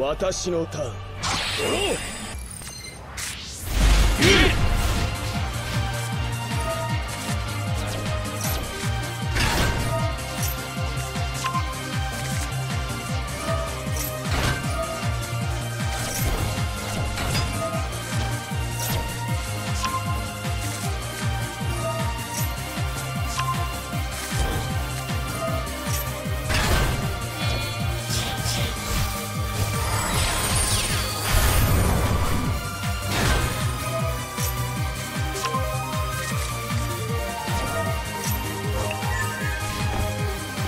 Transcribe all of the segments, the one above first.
私のターン。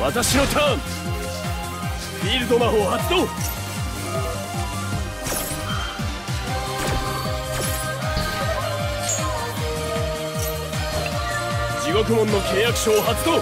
私のターン。フィールド魔法発動。地獄門の契約書を発動。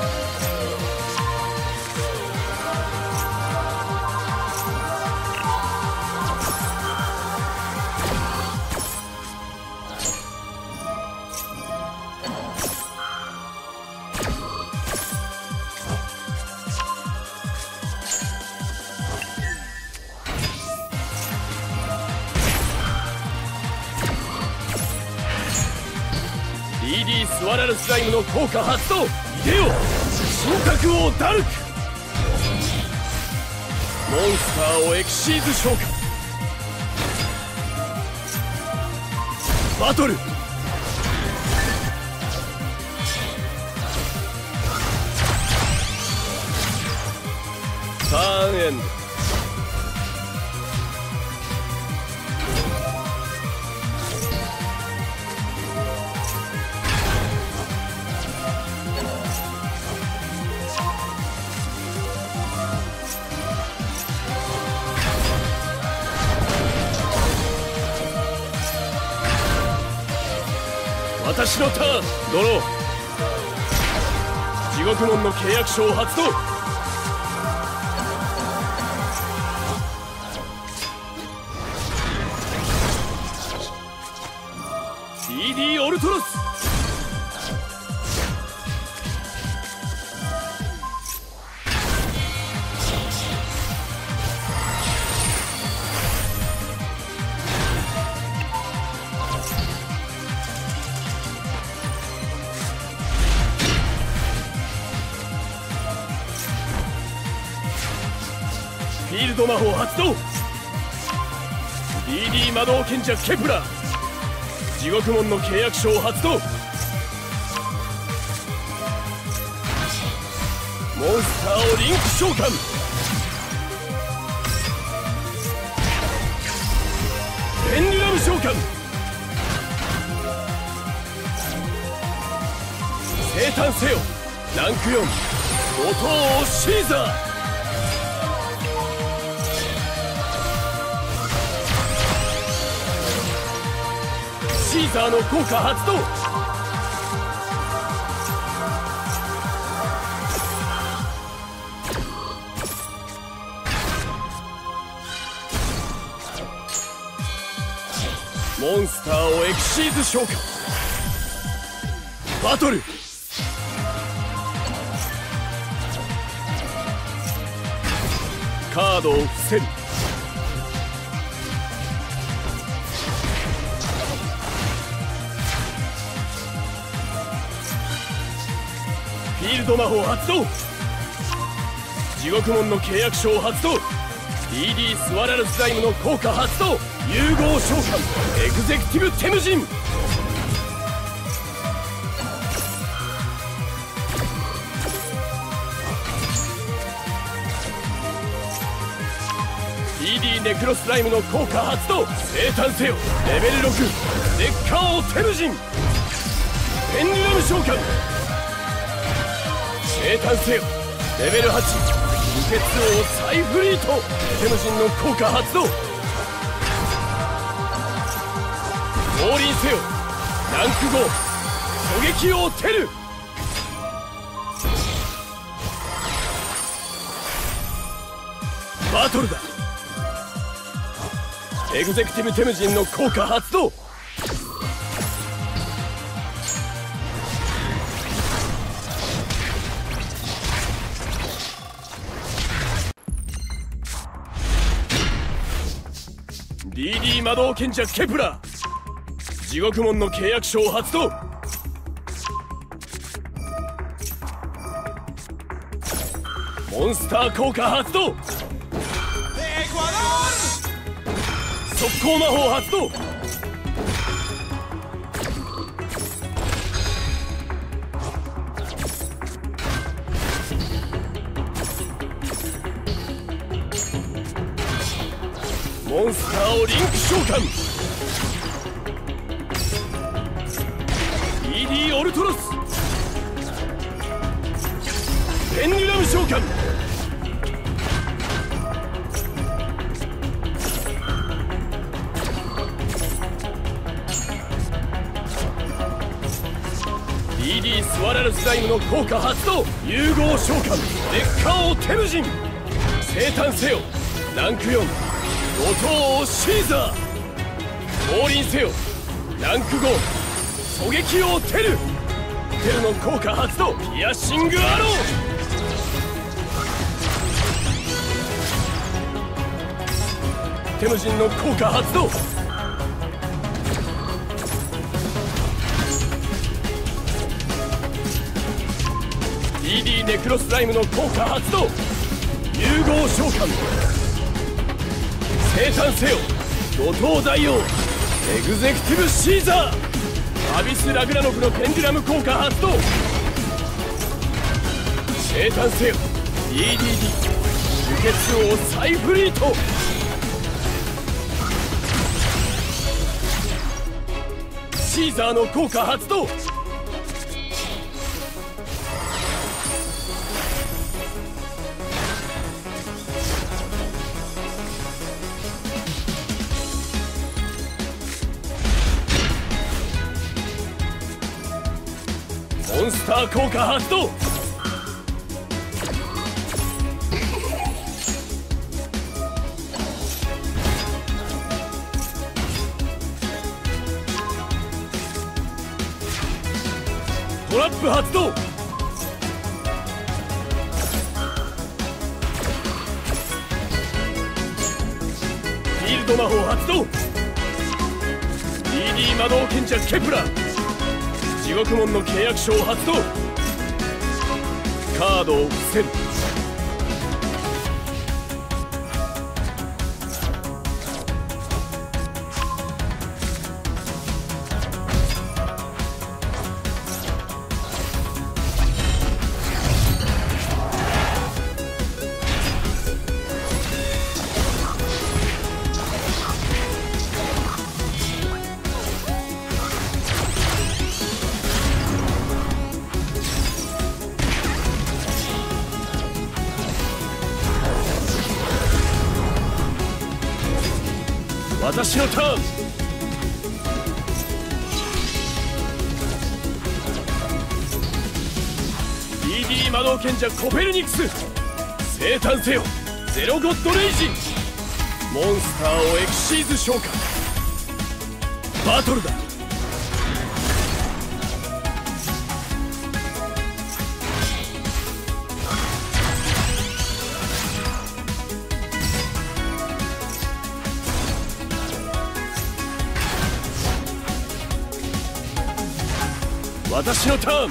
D/D スワラルスライムの効果発動。イデオ昇格王ダルク。モンスターをエクシーズ召喚。バトル。ターンエンド。私のターン。ドロー。地獄門の契約書を発動。D/D オルトロス。フィールド魔法発動。 D/D 魔導賢者ケプラー。地獄門の契約書を発動。モンスターをリンク召喚。ペンデュラム召喚。生誕せよ。ランク4五等王シーザー。シーザーの効果発動。モンスターをエクシーズ召喚。バトル。カードを伏せる。フィールド魔法発動。地獄門の契約書を発動。 D/D スワラルスライムの効果発動。融合召喚。エグゼクティブテムジン。D/D ネクロスライムの効果発動。生誕せよ。レベル6デッカ王テムジン。ペンデュラム召喚。生誕せよ。レベル8無血王サイフリート。テムジンの効果発動。降臨せよ。ランク5狙撃王テル。バトルだ。エグゼクティブテムジンの効果発動。DD 魔導賢者ケプラー、地獄門の契約書を発動。モンスター効果発動。速攻魔法発動。モンスターをリンク召喚。 DD オルトロスペンデュラム召喚。DD スワラルスライムの効果発動。融合召喚。烈火王テムジン。生誕せよランク4、五島王シーザー。降臨せよランク5、狙撃王テル。テルの効果発動。ピアシングアロー。テムジンの効果発動。DD ネクロスライムの効果発動。融合召喚。生誕せよ怒涛大王エグゼクティブシーザー。アビス・ラグラノフのペンデュラム効果発動。生誕せよ DDD 輸血王サイフリート。シーザーの効果発動。モンスター効果発動。トラップ発動。フィールド魔法発動。 DD 魔導賢者ケプラー、地獄門の契約書を発動。カードを伏せる。私のターン。DD 魔導賢者コペルニクス、生誕せよゼロゴッドレイジ。モンスターをエクシーズ召喚。バトルだ。私のターン。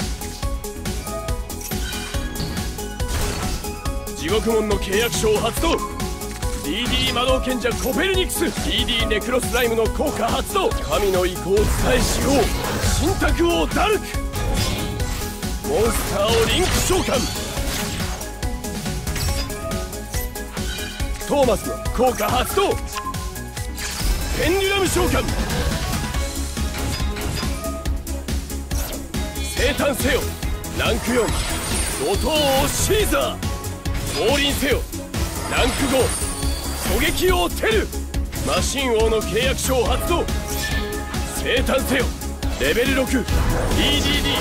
地獄門の契約書を発動。 DD 魔導賢者コペルニクス、 DD ネクロスライムの効果発動。神の意向を伝えしよう神託王ダルク。モンスターをリンク召喚。トーマスの効果発動。ペンデュラム召喚。生誕せよランク4、怒涛王シーザー。降臨せよランク5、狙撃王テル。マシン王の契約書を発動。生誕せよレベル6、 DDD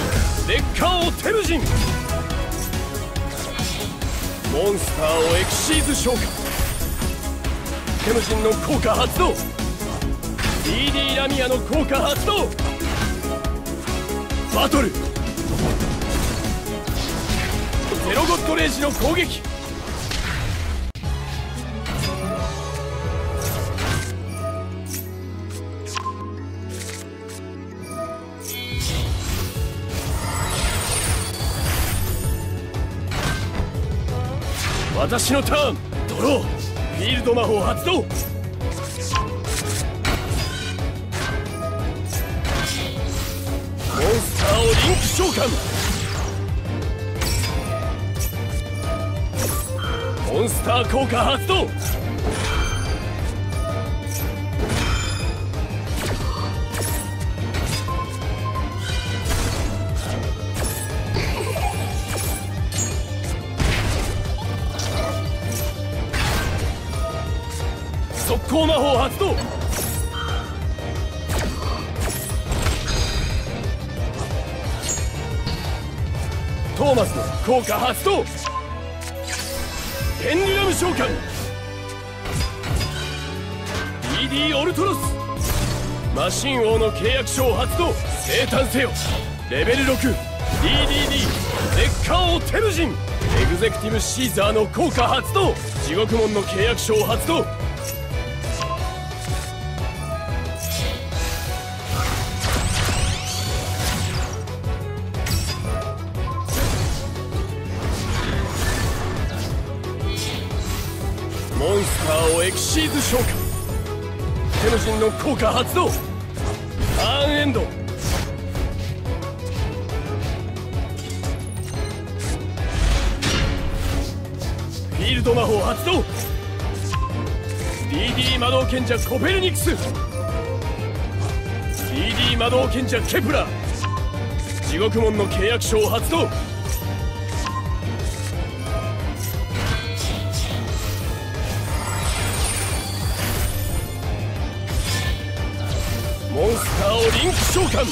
烈火王テムジン。モンスターをエクシーズ召喚。テムジンの効果発動。 DD ラミアの効果発動。バトル。ゼロゴッドレイジの攻撃。私のターン。ドロー。フィールド魔法発動。モンスターをリンク召喚。モンスター効果発動。速攻魔法発動。トーマスの効果発動。ペンデュラム召喚。 D/D オルトロス。マシン王の契約書を発動。生誕せよ。レベル 6 D/D/D レッカーオテルジン。エグゼクティブシーザーの効果発動。地獄門の契約書を発動。モンスターをエクシーズ召喚。テルジンの効果発動。ターンエンド。フィールド魔法発動。 D/D 魔導賢者コペルニクス。 D/D 魔導賢者ケプラー。地獄門の契約書を発動。モンスターをリンク召喚。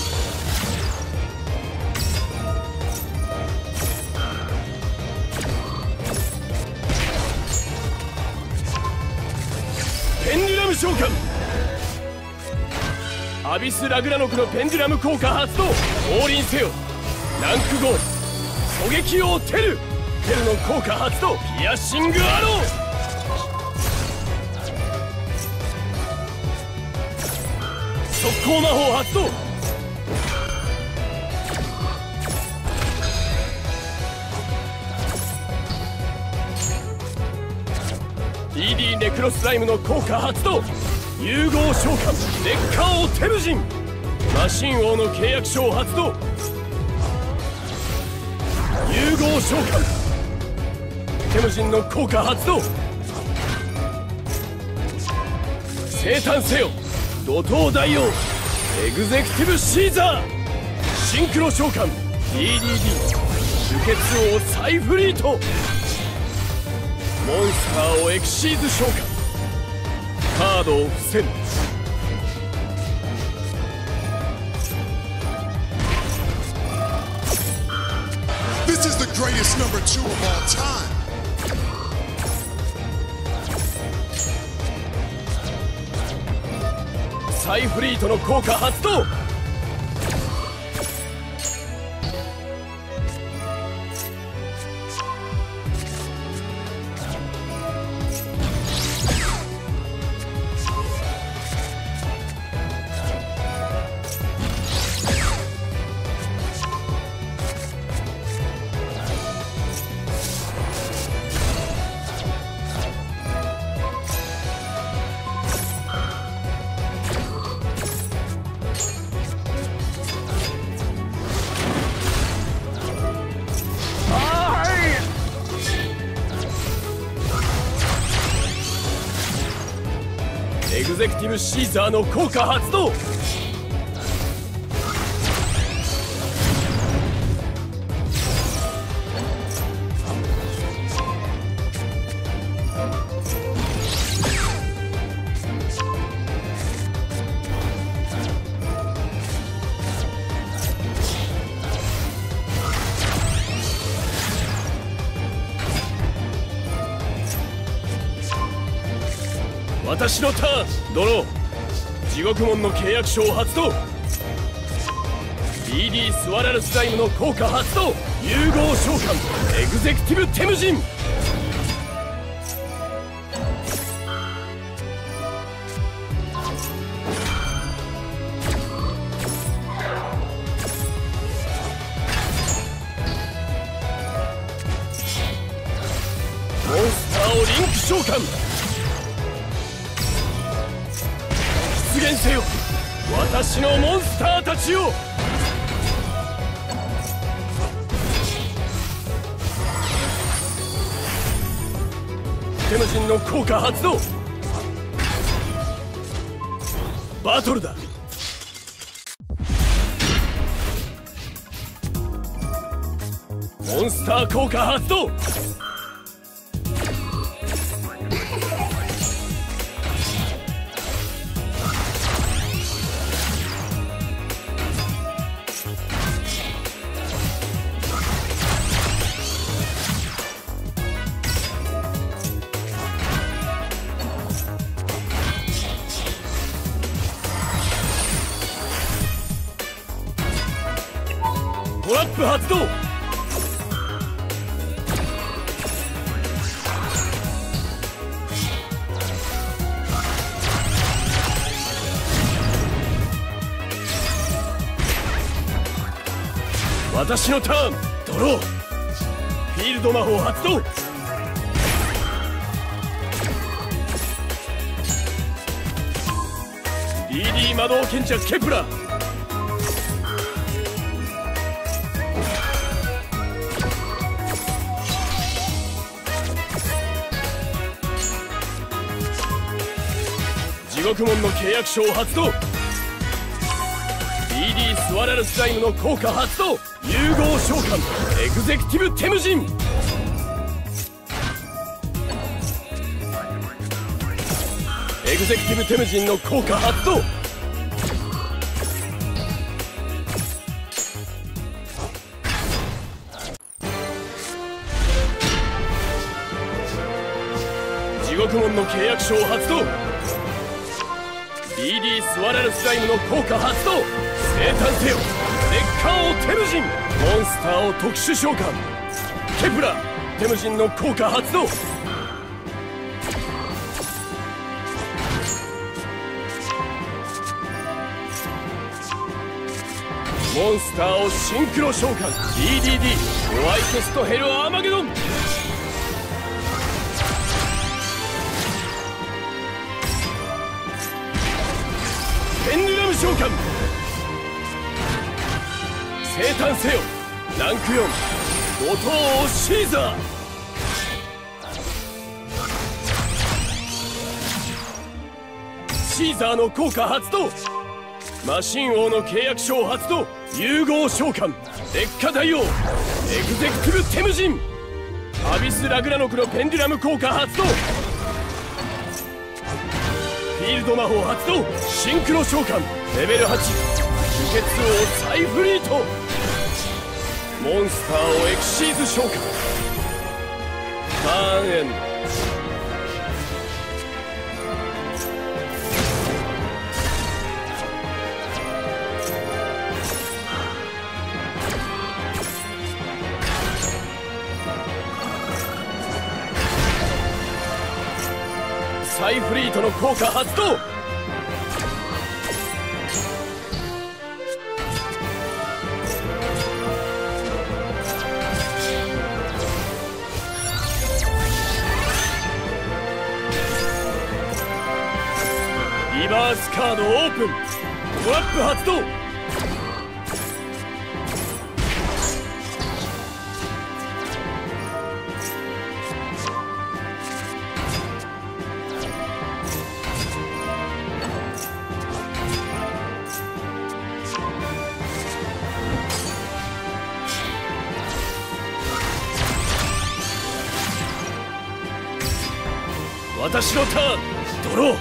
ペンデュラム召喚。アビス・ラグラノクのペンデュラム効果発動。降臨せよ。ランク5。狙撃王テル。テルの効果発動。ピアシングアロー。速攻魔法発動。D/D ネクロスライムの効果発動。融合召喚。レッカー王テルジン。マシン王の契約書を発動。融合召喚。テムジンの効果発動。生誕せよ。怒涛大王。エグゼクティブシーザー。シンクロ召喚。 D/D/D 受血王サイフリート。モンスターをエクシーズ召喚。カードを伏せる。This is the greatest number 2 of all time. サイフリートの効果発動。エグゼクティブシーザーの効果発動。私のターン。ドロー。地獄門の契約書を発動。 D/D スワラルスライムの効果発動。融合召喚。エグゼクティブテムジン。モンス艦出現せよ、私のモンスターたちよ。テムジンの効果発動。バトルだ。モンスター効果発動。トラップ発動。私のターン、ドロー。フィールド魔法発動。D/D 魔導賢者ケプラー。地獄門の契約書を発動。D/D スワラルスライムの効果発動。融合召喚エグゼクティブテムジン。エグゼクティブテムジンの効果発動。地獄門の契約書を発動。 D/D スワラルスライムの効果発動。生誕せよデッカーをテムジン。モンスターを特殊召喚。ケプラー、テムジンの効果発動。モンスターをシンクロ召喚。 D/D/D ホワイトストヘルアーマゲドン。ペンデュラム召喚。生誕せよランク4五島王シーザー。シーザーの効果発動。マシン王の契約書を発動。融合召喚烈火大王エグゼクティブテムジン。アビス・ラグラノクのペンデュラム効果発動。フィールド魔法発動。シンクロ召喚レベル8輸血王サイフリート。モンスターをエクシーズ召喚。ターンエンド。サイフリートの効果発動。リバースカードオープン。トラップ発動。私のターン、ドロー。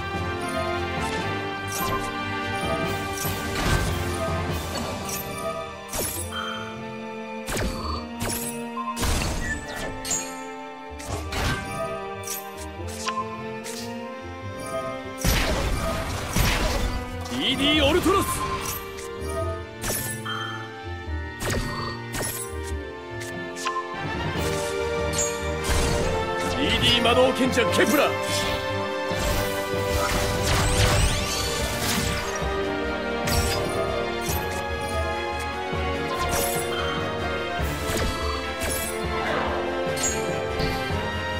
D/D オルトロス。D/D 魔導賢者ケプラ。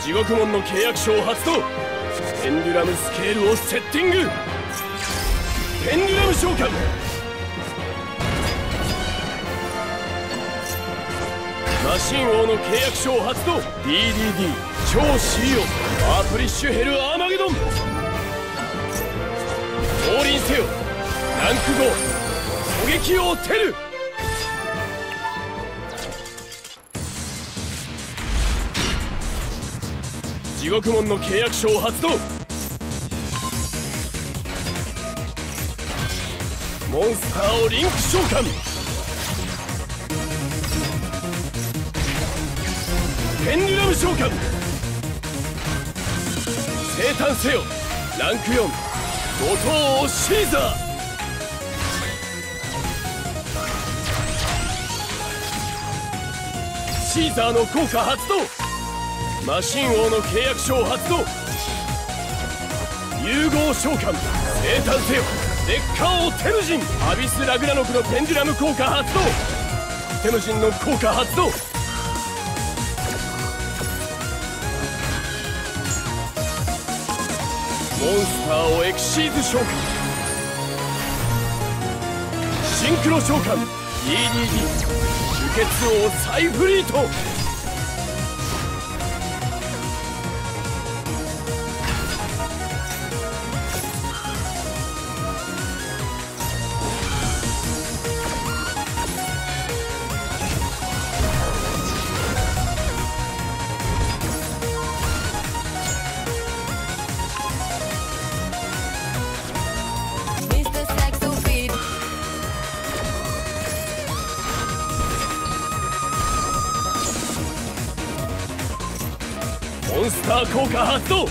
地獄門の契約書を発動。ペンデュラムスケールをセッティング。ペンデュラム召喚。マシン王の契約書を発動。 D/D/D 超シリオアプリッシュヘルアーマゲドン。降臨せよランク5、狙撃王テル。地獄門の契約書を発動。モンスターをリンク召喚。ペンデュラム召喚。生誕せよランク4、五島王シーザー。シーザーの効果発動。マシン王の契約書を発動。融合召喚。生誕せよ烈火王テムジン。アビス・ラグナノクのペンデュラム効果発動。テムジンの効果発動。モンスターをエクシーズ召喚。シンクロ召喚。 D/D/D 輸血王サイフリート。モンスター効果発動。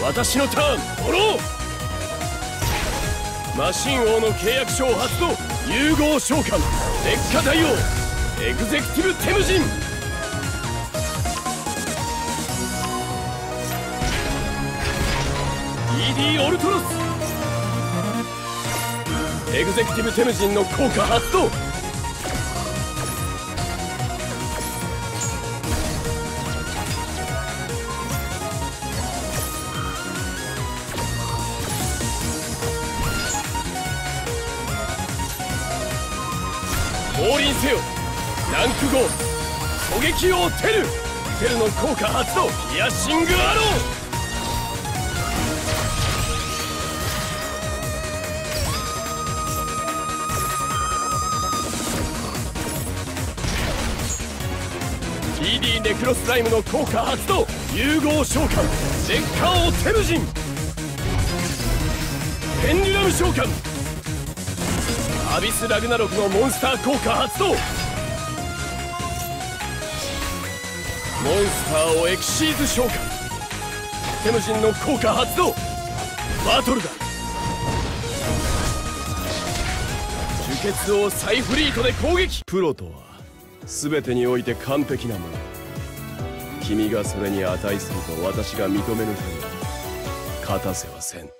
私のターンドロー。マシン王の契約書を発動。融合召喚。烈火大王エグゼクティブテムジン。D/D オルトロス。エグゼクティブテムジンの効果発動。降臨せよランク5、狙撃王テル。テルの効果発動。ピアシングアロー。 D/D ネクロスライムの効果発動。融合召喚。烈火王テルジン。ペンデュラム召喚。アビス・ラグナロクのモンスター効果発動。モンスターをエクシーズ召喚。テムジンの効果発動。バトルだ。輸血王サイフリートで攻撃。プロとは全てにおいて完璧なもの。君がそれに値すると私が認めぬ限り勝たせはせん。